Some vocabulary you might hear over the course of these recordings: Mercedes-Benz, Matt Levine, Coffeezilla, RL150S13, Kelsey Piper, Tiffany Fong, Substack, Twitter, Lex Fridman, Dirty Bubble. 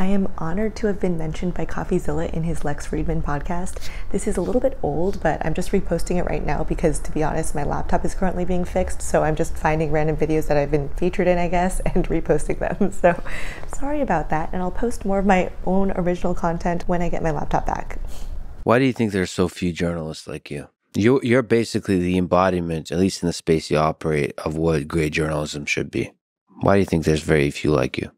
I am honored to have been mentioned by Coffeezilla in his Lex Fridman podcast. This is a little bit old, but I'm just reposting it right now because, to be honest, my laptop is currently being fixed, so I'm just finding random videos that I've been featured in, I guess, and reposting them. So sorry about that, and I'll post more of my own original content when I get my laptop back. Why do you think there's so few journalists like you? You're basically the embodiment, at least in the space you operate, of what great journalism should be. Why do you think there's very few like you?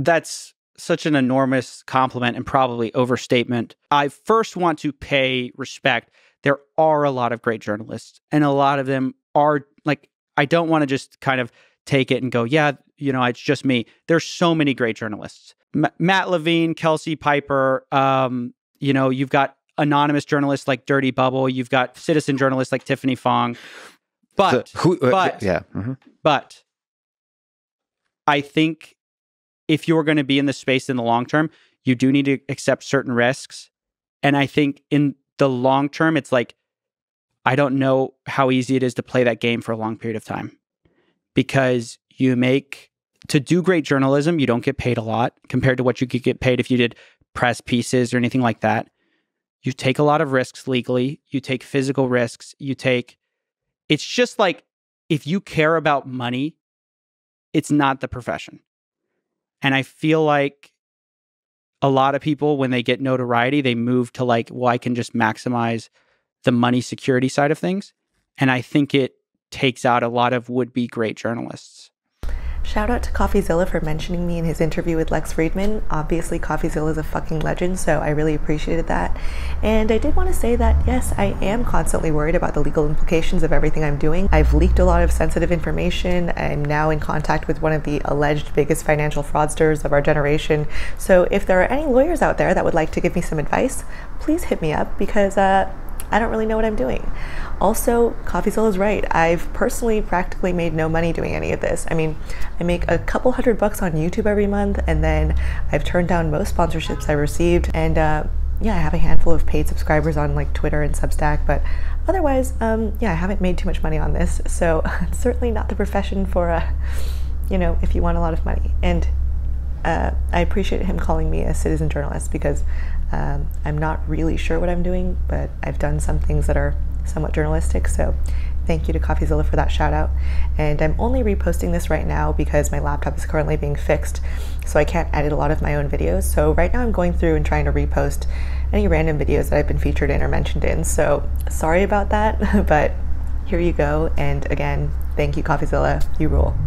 That's such an enormous compliment and probably overstatement. I first want to pay respect. There are a lot of great journalists, and a lot of them are, like, I don't want to just kind of take it and go, yeah, you know, it's just me. There's so many great journalists. Matt Levine, Kelsey Piper, you know, you've got anonymous journalists like Dirty Bubble. You've got citizen journalists like Tiffany Fong. But, so who, yeah. Mm-hmm. But I think if you're going to be in this space in the long term, you do need to accept certain risks. And I think in the long term, it's like, I don't know how easy it is to play that game for a long period of time, because you make, to do great journalism, you don't get paid a lot compared to what you could get paid if you did press pieces or anything like that. You take a lot of risks legally. You take physical risks. You take, it's just like, if you care about money, it's not the profession. And I feel like a lot of people, when they get notoriety, they move to like, well, I can just maximize the money security side of things. And I think it takes out a lot of would-be great journalists. Shout out to Coffeezilla for mentioning me in his interview with Lex Fridman. Obviously, Coffeezilla is a fucking legend, so I really appreciated that. And I did want to say that, yes, I am constantly worried about the legal implications of everything I'm doing. I've leaked a lot of sensitive information. I'm now in contact with one of the alleged biggest financial fraudsters of our generation. So if there are any lawyers out there that would like to give me some advice, please hit me up, because I don't really know what I'm doing. Also, Coffeezilla is right. I've personally practically made no money doing any of this. I mean, I make a couple $100 on YouTube every month, and then I've turned down most sponsorships I received. And yeah, I have a handful of paid subscribers on like Twitter and Substack, but otherwise, yeah, I haven't made too much money on this. So it's certainly not the profession for, you know, if you want a lot of money. And I appreciate him calling me a citizen journalist, because I'm not really sure what I'm doing, but I've done some things that are somewhat journalistic. So thank you to Coffeezilla for that shout out. And I'm only reposting this right now because my laptop is currently being fixed, so I can't edit a lot of my own videos. So right now I'm going through and trying to repost any random videos that I've been featured in or mentioned in. So sorry about that, but here you go. And again, thank you, Coffeezilla. You rule.